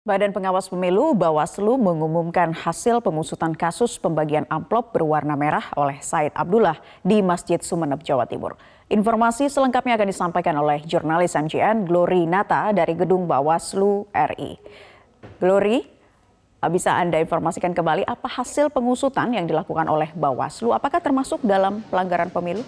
Badan Pengawas Pemilu Bawaslu mengumumkan hasil pengusutan kasus pembagian amplop berwarna merah oleh Said Abdullah di Masjid Sumenep, Jawa Timur. Informasi selengkapnya akan disampaikan oleh jurnalis MGN Glory Nata dari Gedung Bawaslu RI. Glory, bisa Anda informasikan kembali apa hasil pengusutan yang dilakukan oleh Bawaslu? Apakah termasuk dalam pelanggaran pemilu?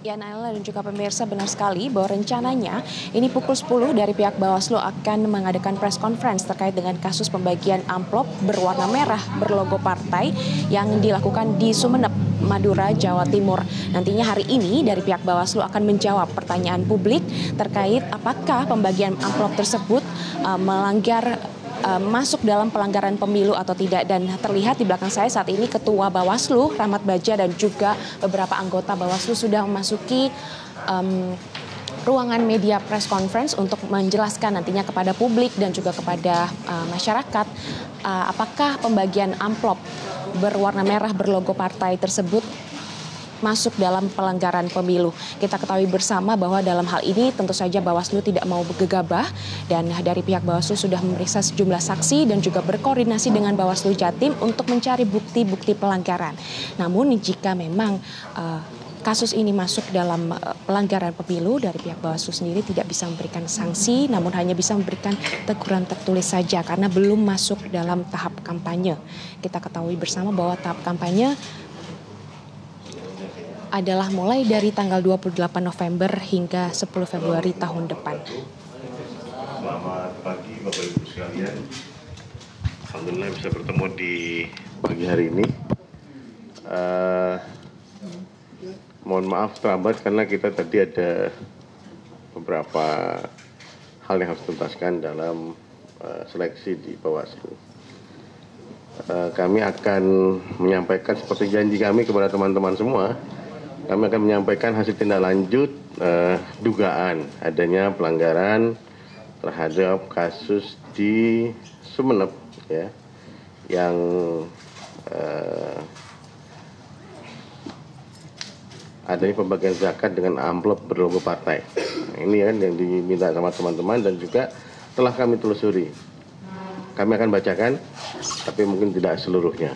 Ya, Naila dan juga pemirsa, benar sekali bahwa rencananya ini pukul 10 dari pihak Bawaslu akan mengadakan press conference terkait dengan kasus pembagian amplop berwarna merah berlogo partai yang dilakukan di Sumenep, Madura, Jawa Timur. Nantinya hari ini dari pihak Bawaslu akan menjawab pertanyaan publik terkait apakah pembagian amplop tersebut masuk dalam pelanggaran pemilu atau tidak. Dan terlihat di belakang saya saat ini Ketua Bawaslu Rahmat Bagja dan juga beberapa anggota Bawaslu sudah memasuki ruangan media press conference untuk menjelaskan nantinya kepada publik dan juga kepada masyarakat apakah pembagian amplop berwarna merah berlogo partai tersebut masuk dalam pelanggaran pemilu. Kita ketahui bersama bahwa dalam hal ini tentu saja Bawaslu tidak mau gegabah dan dari pihak Bawaslu sudah memeriksa sejumlah saksi dan juga berkoordinasi dengan Bawaslu Jatim untuk mencari bukti-bukti pelanggaran. Namun jika memang kasus ini masuk dalam pelanggaran pemilu, dari pihak Bawaslu sendiri tidak bisa memberikan sanksi, namun hanya bisa memberikan teguran tertulis saja karena belum masuk dalam tahap kampanye. Kita ketahui bersama bahwa tahap kampanye adalah mulai dari tanggal 28 November hingga 10 Februari tahun depan. Selamat pagi Bapak Ibu sekalian. Alhamdulillah bisa bertemu di pagi hari ini. Mohon maaf terlambat karena kita tadi ada beberapa hal yang harus dituntaskan dalam seleksi di Bawaslu. Kami akan menyampaikan seperti janji kami kepada teman-teman semua, kami akan menyampaikan hasil tindak lanjut dugaan adanya pelanggaran terhadap kasus di Sumenep ya, yang adanya pembagian zakat dengan amplop berlogo partai. Nah, ini kan yang diminta sama teman-teman dan juga telah kami telusuri. Kami akan bacakan, tapi mungkin tidak seluruhnya.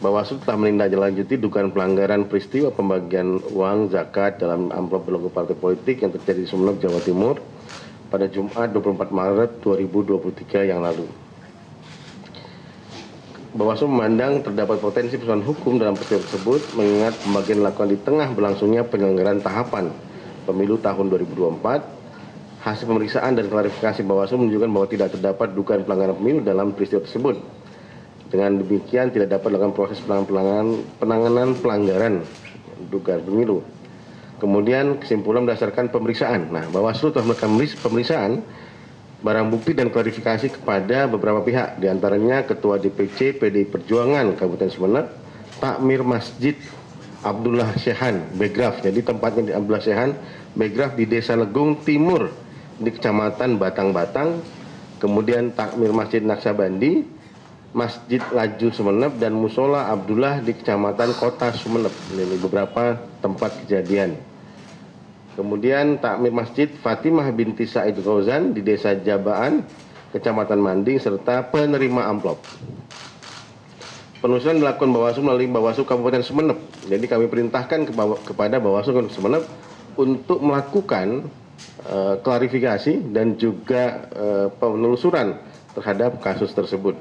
Bawaslu telah menindaklanjuti dugaan pelanggaran peristiwa pembagian uang zakat dalam amplop berlogo partai politik yang terjadi di Sumenep, Jawa Timur pada Jumat 24 Maret 2023 yang lalu. Bawaslu memandang terdapat potensi persoalan hukum dalam peristiwa tersebut mengingat pembagian dilakukan di tengah berlangsungnya penyelenggaraan tahapan pemilu tahun 2024. Hasil pemeriksaan dan klarifikasi Bawaslu menunjukkan bahwa tidak terdapat dugaan pelanggaran pemilu dalam peristiwa tersebut. Dengan demikian tidak dapat dilakukan proses penanganan pelanggaran dugaan pemilu. Kemudian kesimpulan berdasarkan pemeriksaan. Nah, Bawaslu telah melakukan pemeriksaan barang bukti dan klarifikasi kepada beberapa pihak, diantaranya Ketua DPC PDI Perjuangan Kabupaten Sumenep, Takmir Masjid Abdullah Syehan Begraf. Jadi tempatnya di Abdullah Syehan Begraf di Desa Legung Timur di Kecamatan Batang-Batang. Kemudian Takmir Masjid Naksabandi, Masjid Laju Sumenep, dan Musola Abdullah di Kecamatan Kota Sumenep. Ini beberapa tempat kejadian. Kemudian Takmir Masjid Fatimah binti Said Fauzan di Desa Jabaan, Kecamatan Manding, serta penerima amplop. Penelusuran dilakukan Bawaslu melalui Bawaslu Kabupaten Sumenep. Jadi kami perintahkan kepada Bawaslu Kabupaten Sumenep untuk melakukan klarifikasi dan juga penelusuran terhadap kasus tersebut.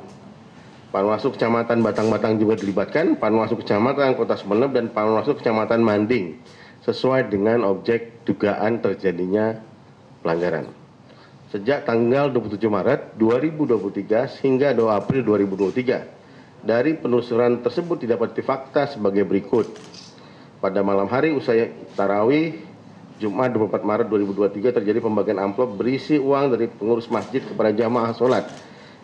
Panwaslu Kecamatan Batang-Batang juga dilibatkan, Panwaslu Kecamatan Kota Sumenep, dan Panwaslu Kecamatan Manding, sesuai dengan objek dugaan terjadinya pelanggaran. Sejak tanggal 27 Maret 2023 hingga 2 April 2023, dari penelusuran tersebut didapati fakta sebagai berikut. Pada malam hari usai tarawih Jumat 24 Maret 2023 terjadi pembagian amplop berisi uang dari pengurus masjid kepada jamaah sholat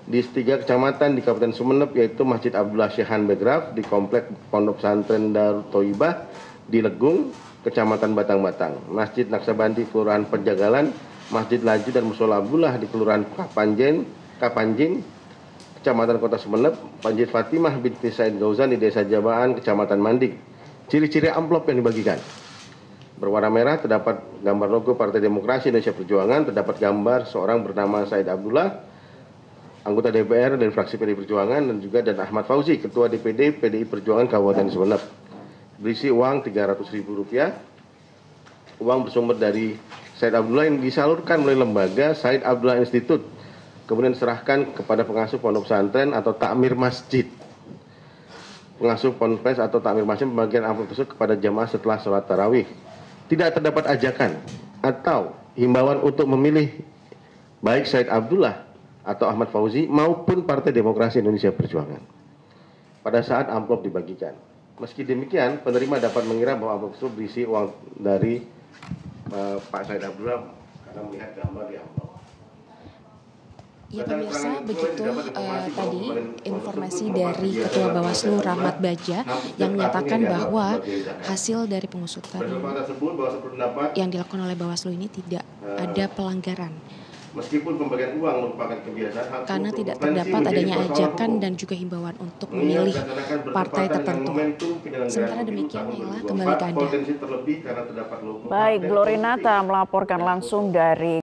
di 3 kecamatan di Kabupaten Sumenep, yaitu Masjid Abdullah Syehan Begraf di Komplek Pondok Pesantren Darut Thayyibah di Legung, Kecamatan Batang-Batang, Masjid Naksabandi Kelurahan Penjagalan, Masjid Laju dan Musola Abdullah di Kelurahan Kapanjin, Kecamatan Kota Sumenep, Masjid Fatimah binti Said Gauzan di Desa Jabaan, Kecamatan Manding. Ciri-ciri amplop yang dibagikan. berwarna merah terdapat gambar logo Partai Demokrasi Indonesia Perjuangan, terdapat gambar seorang bernama Said Abdullah, anggota DPR dari fraksi PDI Perjuangan, dan juga dan Ahmad Fauzi, Ketua DPD PDI Perjuangan Kabupaten Sumenep. Berisi uang Rp300.000, uang bersumber dari Said Abdullah yang disalurkan melalui lembaga Said Abdullah Institute, kemudian diserahkan kepada pengasuh pondok pesantren atau takmir masjid. Pengasuh ponpes atau takmir masjid pembagian amplop tersebut kepada jamaah setelah sholat tarawih. Tidak terdapat ajakan atau himbauan untuk memilih baik Said Abdullah atau Ahmad Fauzi maupun Partai Demokrasi Indonesia Perjuangan pada saat amplop dibagikan. Meski demikian, penerima dapat mengira bahwa amplop tersebut berisi uang dari Pak Said Abdullah karena melihat gambar di amplop. Ya pemirsa, begitu tadi informasi dari Ketua Bawaslu Rahmat Bagja yang menyatakan bahwa hasil dari pengusutan yang dilakukan oleh Bawaslu ini tidak ada pelanggaran. Meskipun pembagian uang merupakan kebiasaan, karena tidak terdapat adanya ajakan dan juga himbauan untuk memilih partai tertentu. Sementara demikian, kembali ke Anda. Baik, Glory Nata melaporkan langsung dari